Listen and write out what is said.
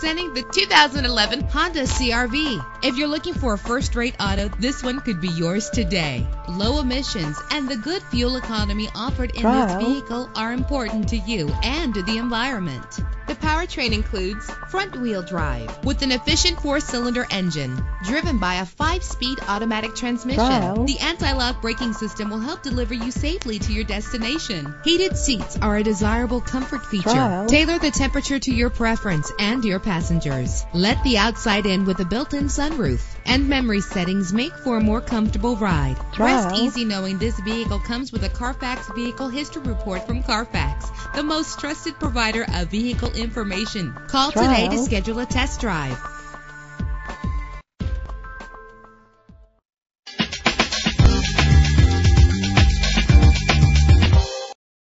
Presenting the 2011 Honda CR-V. If you're looking for a first-rate auto, this one could be yours today. Low emissions and the good fuel economy offered in this vehicle are important to you and to the environment. The powertrain includes front-wheel drive with an efficient 4-cylinder engine driven by a 5-speed automatic transmission. The anti-lock braking system will help deliver you safely to your destination. Heated seats are a desirable comfort feature. Tailor the temperature to your preference and your passengers. Let the outside in with a built-in sunroof, and memory settings make for a more comfortable ride. Rest easy knowing this vehicle comes with a Carfax Vehicle History Report from Carfax, the most trusted provider of vehicle information. Call today to schedule a test drive.